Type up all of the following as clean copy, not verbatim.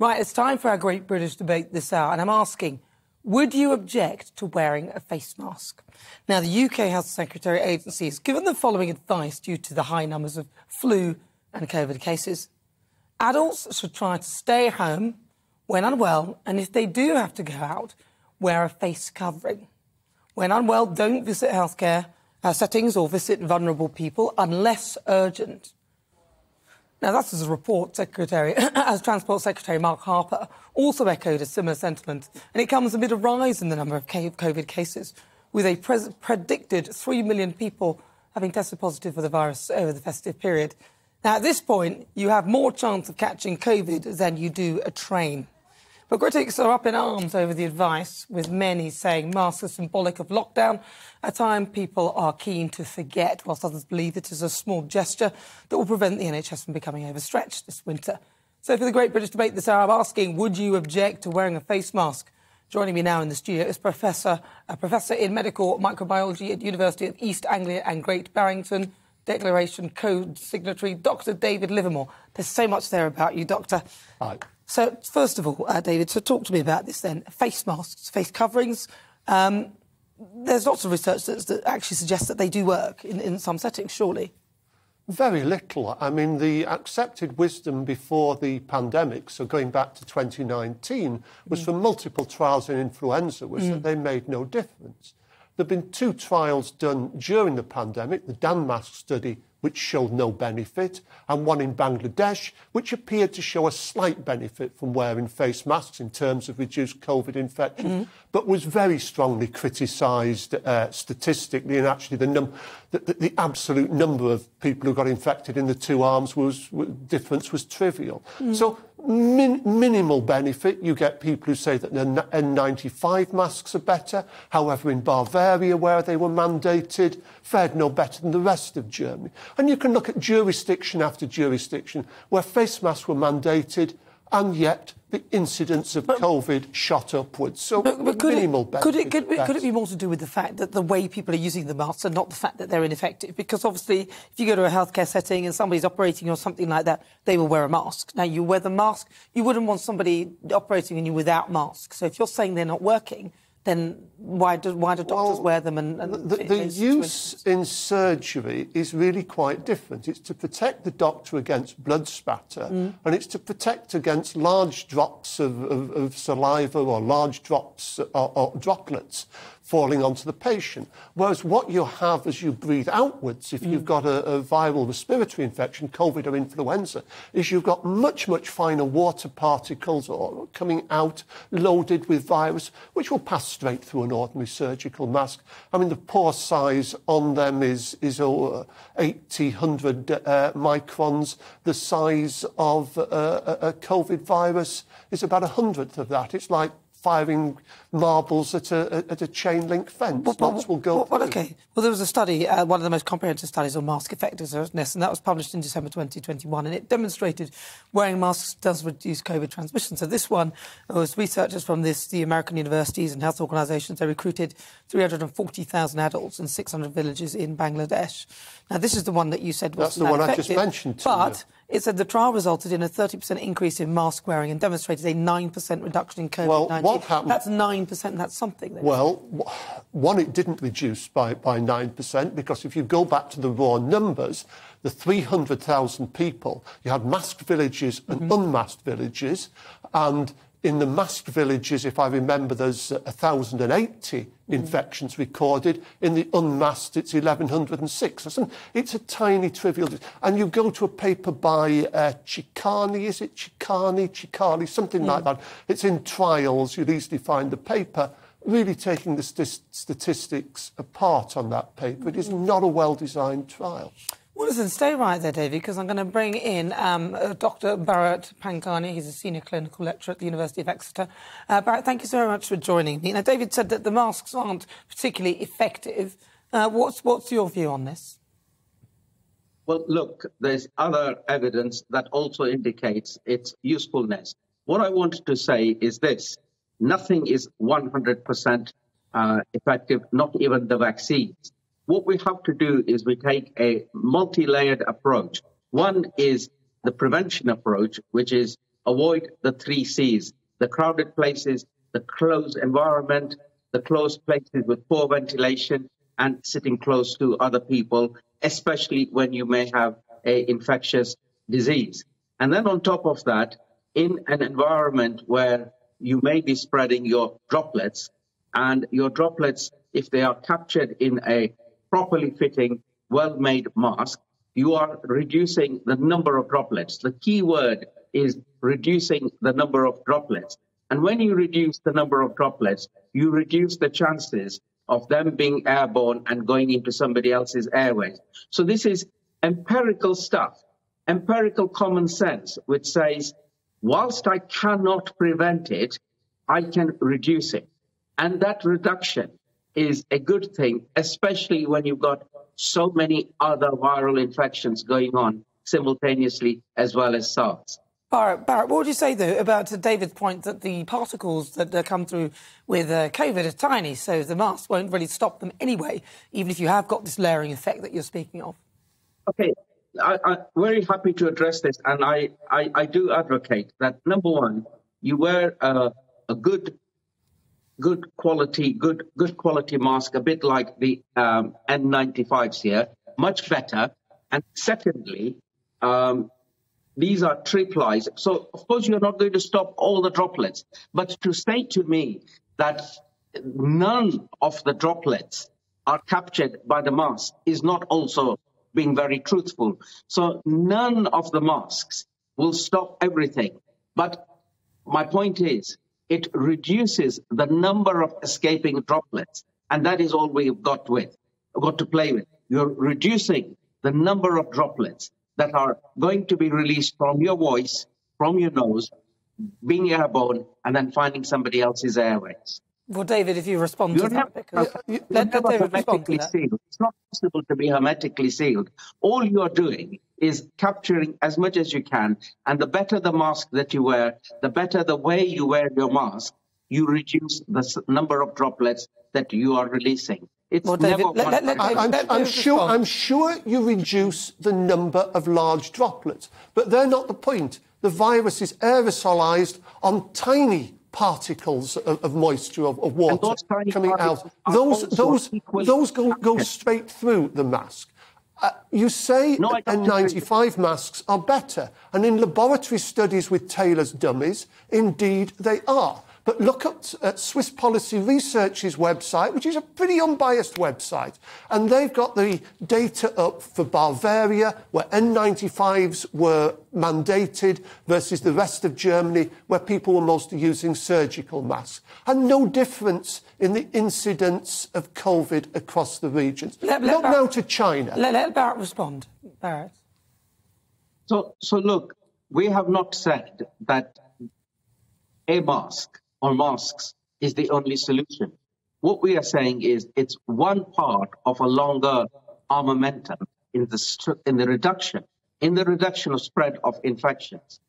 Right, it's time for our Great British Debate this hour, and I'm asking, would you object to wearing a face mask? Now, the UK Health Secretary Agency has given the following advice due to the high numbers of flu and COVID cases. Adults should try to stay home when unwell, and if they do have to go out, wear a face covering. When unwell, don't visit healthcare settings or visit vulnerable people unless urgent. Now, that's as a report secretary, as Transport Secretary Mark Harper also echoed a similar sentiment, and it comes amid a rise in the number of COVID cases, with a predicted 3 million people having tested positive for the virus over the festive period. Now, at this point, you have more chance of catching COVID than you do a train. But critics are up in arms over the advice, with many saying masks are symbolic of lockdown, a time people are keen to forget, whilst others believe it is a small gesture that will prevent the NHS from becoming overstretched this winter. So for the Great British Debate this hour, I'm asking, would you object to wearing a face mask? Joining me now in the studio is a professor in medical microbiology at University of East Anglia and Great Barrington, Declaration co-signatory, Dr. David Livermore. There's so much there about you, Doctor. Hi. So, first of all, David, so talk to me about this then. Face masks, face coverings. There's lots of research that actually suggests that they do work in some settings, surely. Very little. I mean, the accepted wisdom before the pandemic, so going back to 2019, was from multiple trials in influenza, was that they made no difference. There have been two trials done during the pandemic, the Danmask study, which showed no benefit, and one in Bangladesh, which appeared to show a slight benefit from wearing face masks in terms of reduced COVID infection, but was very strongly criticised statistically, and actually the absolute number of people who got infected in the two arms was difference was trivial. So minimal benefit. You get people who say that the N95 masks are better. However, in Bavaria, where they were mandated, fared no better than the rest of Germany. And you can look at jurisdiction after jurisdiction where face masks were mandated, and yet the incidence of COVID shot upwards. So minimal benefit. Could it be more to do with the fact that the way people are using the masks and not the fact that they're ineffective? Because obviously, if you go to a healthcare setting and somebody's operating or something like that, they will wear a mask. Now, you wear the mask, you wouldn't want somebody operating on you without masks. So if you're saying they're not working, then why do doctors wear them? The use in surgery is really quite different. It's to protect the doctor against blood spatter, and it's to protect against large drops of saliva or large drops or droplets falling onto the patient. Whereas what you have as you breathe outwards, if you've got a viral respiratory infection, COVID or influenza, is you've got much, much finer water particles or coming out loaded with virus, which will pass straight through an ordinary surgical mask. I mean, the pore size on them is 80, 100 microns. The size of a COVID virus is about 100th of that. It's like firing marbles at a chain-link fence. Lots will go OK. Well, there was a study, one of the most comprehensive studies on mask effectiveness, and that was published in December 2021, and it demonstrated wearing masks does reduce COVID transmission. So this one was researchers from the American universities and health organisations. They recruited 340,000 adults in 600 villages in Bangladesh. Now, this is the one that you said was not effective. That's the one I just mentioned to you. But it said the trial resulted in a 30% increase in mask wearing and demonstrated a 9% reduction in COVID-19. Well, what happened? That's 9%, that's something. Then. Well, one, it didn't reduce by 9%, because if you go back to the raw numbers, the 300,000 people, you had masked villages and unmasked villages, and in the masked villages, if I remember, there's 1,080 infections recorded. In the unmasked, it's 1,106. It's a tiny, trivial. And you go to a paper by Chikani, is it Chikani, something like that. It's in Trials. You'd easily find the paper. Really taking the statistics apart on that paper. It is not a well-designed trial. Well, listen, stay right there, David, because I'm going to bring in Dr. Bharat Pankhania. He's a senior clinical lecturer at the University of Exeter. Bharat, thank you so very much for joining me. Now, David said that the masks aren't particularly effective. What's your view on this? Well, look, there's other evidence that also indicates its usefulness. What I wanted to say is this. Nothing is 100% effective, not even the vaccines. What we have to do is we take a multi-layered approach. One is the prevention approach, which is avoid the 3 C's, the crowded places, the closed environment, the closed places with poor ventilation, and sitting close to other people, especially when you may have an infectious disease. And then on top of that, in an environment where you may be spreading your droplets, and your droplets, if they are captured in a properly fitting, well-made mask, you are reducing the number of droplets. The key word is reducing the number of droplets. And when you reduce the number of droplets, you reduce the chances of them being airborne and going into somebody else's airways. So this is empirical stuff, empirical common sense, which says, whilst I cannot prevent it, I can reduce it. And that reduction is a good thing, especially when you've got so many other viral infections going on simultaneously, as well as SARS. All right, Bharat, what would you say, though, about David's point that the particles that come through with COVID are tiny, so the mask won't really stop them anyway, even if you have got this layering effect that you're speaking of? OK, I'm very happy to address this, and I do advocate that, number one, you wear a good quality mask, a bit like the N95s here, much better. And secondly, these are tripplies. So, of course, you're not going to stop all the droplets. But to say to me that none of the droplets are captured by the mask is not also being very truthful. So none of the masks will stop everything. But my point is, it reduces the number of escaping droplets. And that is all we've got to play with. You're reducing the number of droplets that are going to be released from your voice, from your nose, being airborne, and then finding somebody else's airways. Well, David, if you respond to that, because it's not possible to be hermetically sealed. All you are doing is capturing as much as you can, and the better the mask that you wear, the better the way you wear your mask, you reduce the number of droplets that you are releasing. It's well, David, never I'm sure you reduce the number of large droplets, but they're not the point. The virus is aerosolized on tiny particles of moisture, of water coming out. Those go straight through the mask. You say N95 masks are better, and in laboratory studies with Taylor's dummies, indeed they are. But look at Swiss Policy Research's website, which is a pretty unbiased website, and they've got the data up for Bavaria, where N95s were mandated, versus the rest of Germany, where people were mostly using surgical masks. And no difference in the incidence of COVID across the regions. Look now to China. Let Bharat respond. Bharat. So look, we have not said that a mask or masks is the only solution. What we are saying is it's one part of a longer armamentum in the reduction of spread of infections.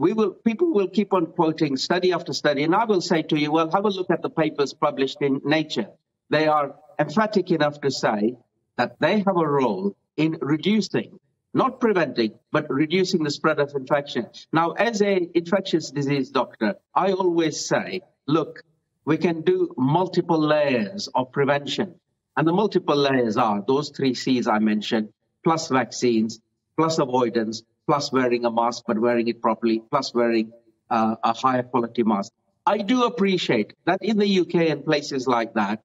People will keep on quoting study after study, and I will say to you, well, have a look at the papers published in Nature. They are emphatic enough to say that they have a role in reducing, not preventing, but reducing the spread of infection. Now, as an infectious disease doctor, I always say, look, we can do multiple layers of prevention. And the multiple layers are those 3 C's I mentioned, plus vaccines, plus avoidance, plus wearing a mask, but wearing it properly, plus wearing a higher quality mask. I do appreciate that in the UK and places like that,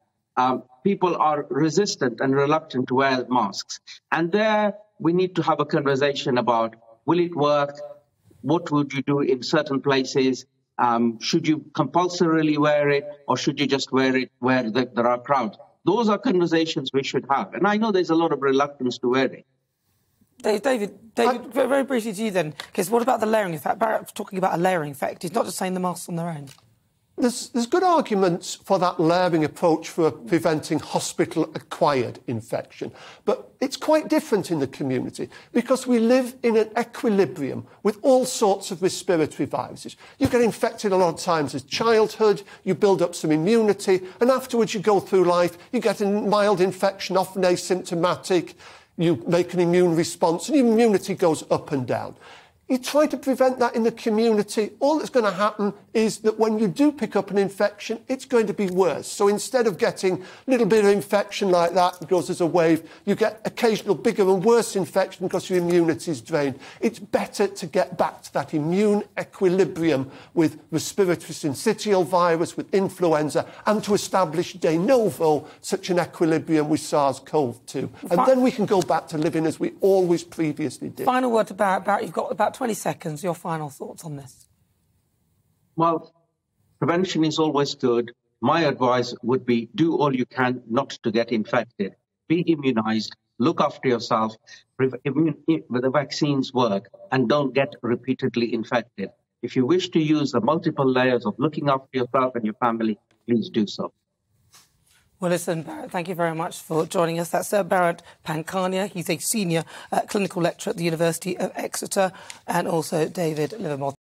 people are resistant and reluctant to wear masks. And there, we need to have a conversation about, will it work? What would you do in certain places? Should you compulsorily wear it, or should you just wear it where there are crowds? Those are conversations we should have. And I know there's a lot of reluctance to wear it. David, very briefly to you then, because what about the layering effect? Bharat's talking about a layering effect. He's not just saying the masks on their own. There's good arguments for that layering approach for preventing hospital-acquired infection. But it's quite different in the community, because we live in an equilibrium with all sorts of respiratory viruses. You get infected a lot of times as childhood, you build up some immunity, and afterwards you go through life, you get a mild infection, often asymptomatic, you make an immune response, and your immunity goes up and down. You try to prevent that in the community. All that's going to happen is that when you do pick up an infection, it's going to be worse. So instead of getting a little bit of infection like that because there's a wave, you get occasional bigger and worse infection because your immunity is drained. It's better to get back to that immune equilibrium with respiratory syncytial virus, with influenza, and to establish de novo such an equilibrium with SARS-CoV-2. And then we can go back to living as we always previously did. Final word about you've got about 20 seconds, your final thoughts on this. Well, prevention is always good. My advice would be do all you can not to get infected. Be immunized, look after yourself, the vaccines work, and don't get repeatedly infected. If you wish to use the multiple layers of looking after yourself and your family, please do so. Well, listen, Bharat, thank you very much for joining us. That's Sir Bharat Pankhania. He's a senior clinical lecturer at the University of Exeter, and also David Livermore.